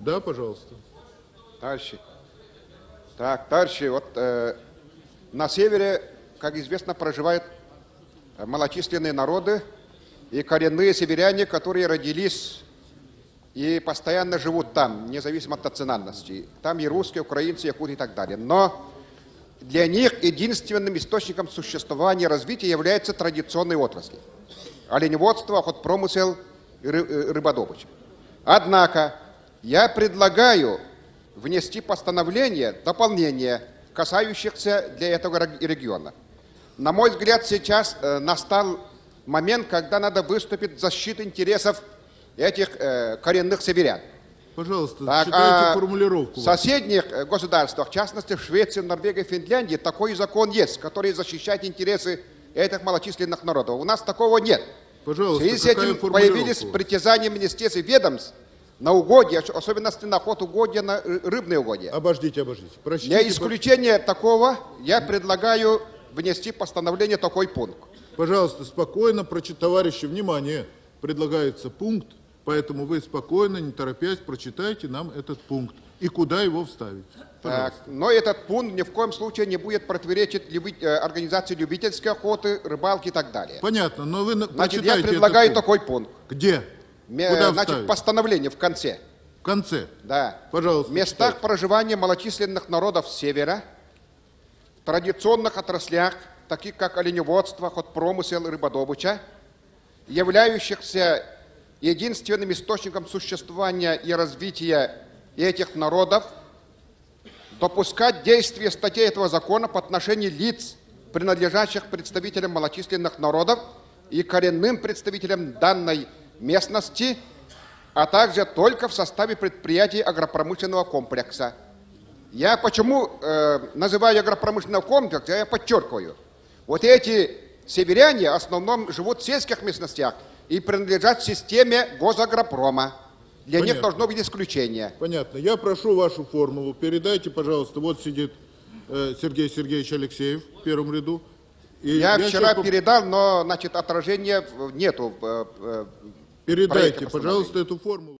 Да, пожалуйста. Товарищи. Так, товарищи, вот на севере, как известно, проживают малочисленные народы и коренные северяне, которые родились и постоянно живут там, независимо от национальности. Там и русские, украинцы, якуты и так далее. Но для них единственным источником существования и развития являются традиционные отрасли. Оленеводство, охотпромысел и рыбодобыча. Однако я предлагаю внести постановление, дополнение, касающихся для этого региона. На мой взгляд, сейчас настал момент, когда надо выступить в защиту интересов этих коренных северян. Пожалуйста, так, читайте формулировку. В соседних государствах, в частности в Швеции, Норвегии, Финляндии, такой закон есть, который защищает интересы этих малочисленных народов. У нас такого нет. Пожалуйста, в связи с этим появились притязания министерств и ведомств на угодья, особенно на охот угодья, на рыбные угодья. Обождите, обождите. Прочтите, для исключения такого я предлагаю внести постановление такой пункт. Пожалуйста, спокойно, товарищи, внимание, предлагается пункт. Поэтому вы спокойно, не торопясь, прочитайте нам этот пункт и куда его вставить. Так, но этот пункт ни в коем случае не будет противоречить организации любительской охоты, рыбалки и так далее. Понятно, но вы прочитайте. Значит, я предлагаю такой пункт. Где? Куда значит, вставить? Постановление в конце. В конце? Да. Пожалуйста. В местах читайте. Проживания малочисленных народов севера, в традиционных отраслях, таких как оленеводство, охотпромысел, рыбодобыча, являющихся единственным источником существования и развития этих народов, допускать действие статей этого закона по отношению лиц, принадлежащих представителям малочисленных народов и коренным представителям данной местности, а также только в составе предприятий агропромышленного комплекса. Я почему называю агропромышленного комплекса, я подчеркиваю. Вот эти северяне в основном живут в сельских местностях и принадлежат системе госагропрома. Для них должно быть исключение. Понятно. Я прошу вашу формулу. Передайте, пожалуйста. Вот сидит Сергей Сергеевич Алексеев в первом ряду. И я вчера передал, но значит, отражения нету. Передайте, пожалуйста, эту формулу.